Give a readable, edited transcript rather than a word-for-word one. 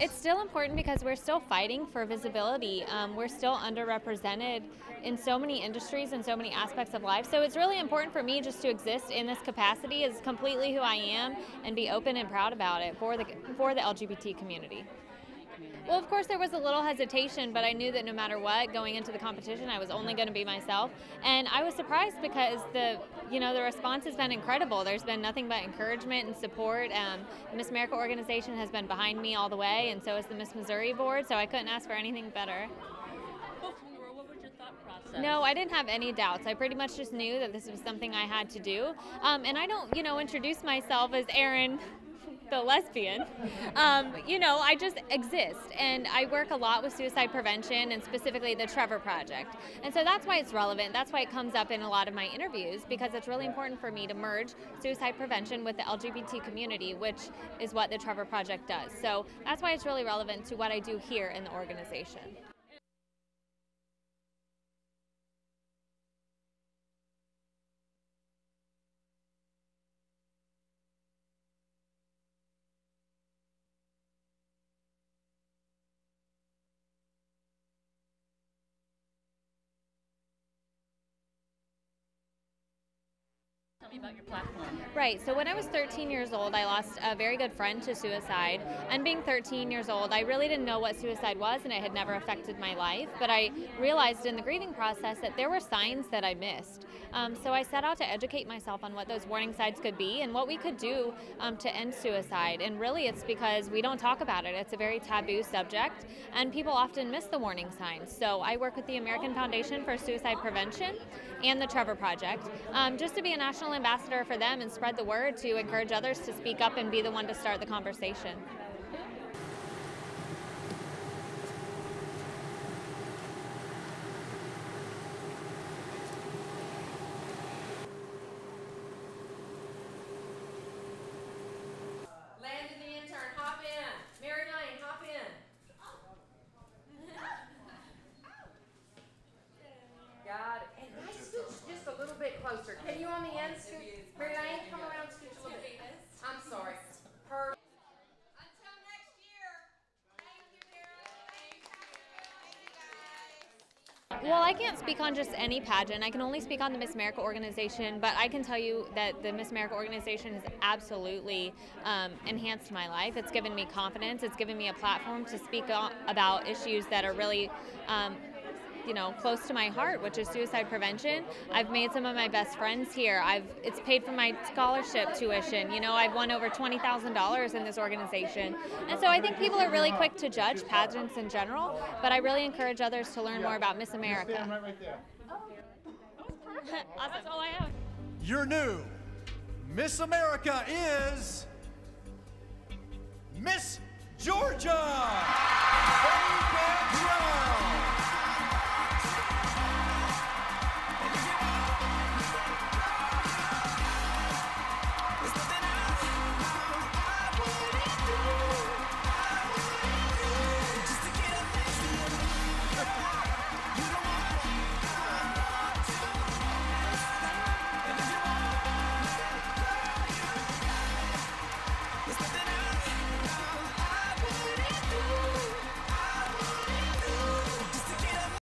It's still important because we're still fighting for visibility. We're still underrepresented in so many industries and so many aspects of life. So it's really important for me just to exist in this capacity as completely who I am and be open and proud about it for the LGBT community. Well, of course, there was a little hesitation, but I knew that no matter what, going into the competition, I was only going to be myself. And I was surprised because the response has been incredible. There's been nothing but encouragement and support. The Miss America Organization has been behind me all the way, and so has the Miss Missouri board. So I couldn't ask for anything better. What was your thought process? No, I didn't have any doubts. I pretty much just knew that this was something I had to do. And I don't, introduce myself as Erin, the lesbian. I just exist, and I work a lot with suicide prevention and specifically the Trevor Project. And so that's why it's relevant. That's why it comes up in a lot of my interviews, because it's really important for me to merge suicide prevention with the LGBT community, which is what the Trevor Project does. So that's why it's really relevant to what I do here in the organization. About your platform. Right. So when I was 13 years old, I lost a very good friend to suicide. And being 13 years old, I really didn't know what suicide was, and it had never affected my life. But I realized in the grieving process that there were signs that I missed. So I set out to educate myself on what those warning signs could be and what we could do to end suicide. And really, it's because we don't talk about it. It's a very taboo subject, and people often miss the warning signs. So I work with the American Foundation for Suicide Prevention and the Trevor Project just to be a national ambassador for them and spread the word to encourage others to speak up and be the one to start the conversation. Landon the intern, hop in. Mary Lane, hop in. Got it. And I scooched just a little bit closer. Can you on the end scooch? Mary Lane, come around and scooch a little bit. I'm sorry. Her. Until next year. Thank you, Mary Lane. Well, I can't speak on just any pageant. I can only speak on the Miss America Organization, but I can tell you that the Miss America Organization has absolutely enhanced my life. It's given me confidence. It's given me a platform to speak about issues that are really close to my heart, which is suicide prevention. I've made some of my best friends here. It's paid for my scholarship tuition. I've won over $20,000 in this organization. And so I think people are really quick to judge pageants in general, but I really encourage others to learn more about Miss America. Awesome. That's all I have. Your new Miss America is Miss Georgia.